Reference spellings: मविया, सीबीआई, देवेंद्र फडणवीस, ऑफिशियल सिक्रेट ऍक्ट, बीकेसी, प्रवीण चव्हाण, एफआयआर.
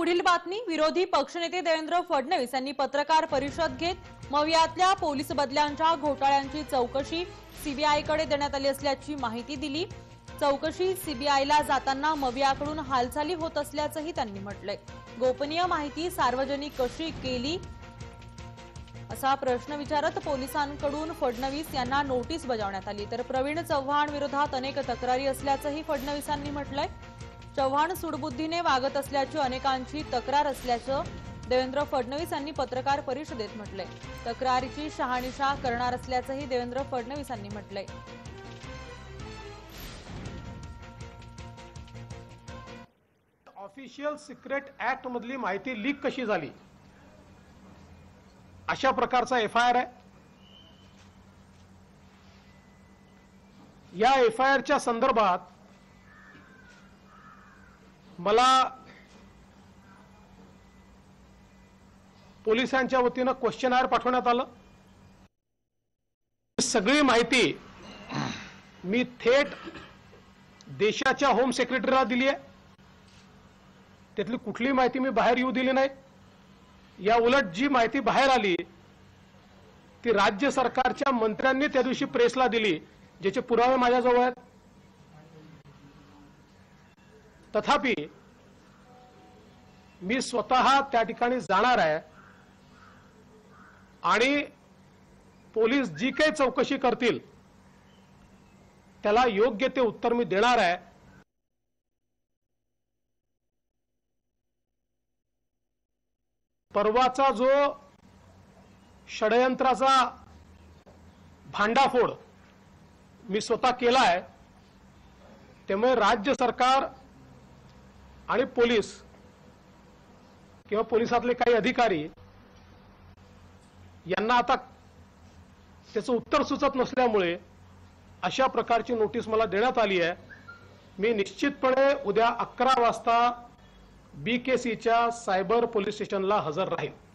पुढील बातमी, विरोधी पक्षनेते देवेंद्र फडणवीस यांनी पत्रकार परिषद घेत मवियातल्या पोलीस बदल्यांच्या घोटाळ्यांची चौकशी सीबीआयकडे देण्यात आली असल्याची माहिती दिली। चौकशी सीबीआयला जाताना मवियाकडून हालचाली होत असल्याचंही त्यांनी म्हटलंय। गोपनीय माहिती सार्वजनिक कशी केली असा प्रश्न विचारत पोलिसांकडून फडणवीस यांना नोटीस बजावण्यात आली। तर प्रवीण चव्हाण विरोधात अनेक तक्रारी असल्याचंही फडणवीसांनी म्हटलंय। चव्हाण सूडबुद्धीने वागत असल्याची अनेकांची तक्रार असल्याचं देवेंद्र फडणवीस यांनी पत्रकार परिषदेत म्हटलंय। तक्रारीची शहानिशा करणार असल्याचंही देवेंद्र फडणवीस यांनी म्हटलंय। ऑफिशियल सिक्रेट ऍक्ट मधली माहिती लीक कशी झाली अशा प्रकारचा एफआयआर आहे। या एफआयआरच्या संदर्भात मला पोलिसांच्या वतीने क्वेश्चनआर पाठवण्यात आलं। सगळी माहिती मी थेट देशाच्या होम सेक्रेटरीला दिली आहे। त्यातली कुठली माहिती मी बाहेर येऊ दिली नाही। या उलट जी माहिती बाहेर आली ती राज्य सरकारच्या मंत्र्यांनी त्या दिवशी प्रेसला दिली, ज्याचे पुरावे माझ्याजवळ आहेत। तथापि मी स्वतः त्या ठिकाणी जाणार आहे आणि पोलीस जी काही चौकशी करतील त्याला योग्य ते उत्तर मी देणार आहे। परवाचा जो षडयंत्राचा भांडाफोड मी स्वतः केला आहे, त्यामुळे राज्य सरकार आणि पोलीस किंवा पोलिसातले काही अधिकारी यांना आता त्याचं उत्तर सुचत नसल्यामुळे अशा प्रकारची नोटीस मला देण्यात आली आहे। मी निश्चितपणे उद्या 11 वाजता बीकेसीच्या सायबर पोलीस स्टेशनला हजर राहील।